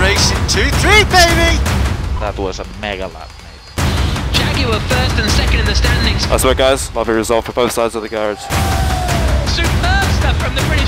Racing 2-3, baby! That was a mega lap, mate. Jaguar first and second in the standings. That's right, guys. Lovely result for both sides of the garage. Superb stuff from the British.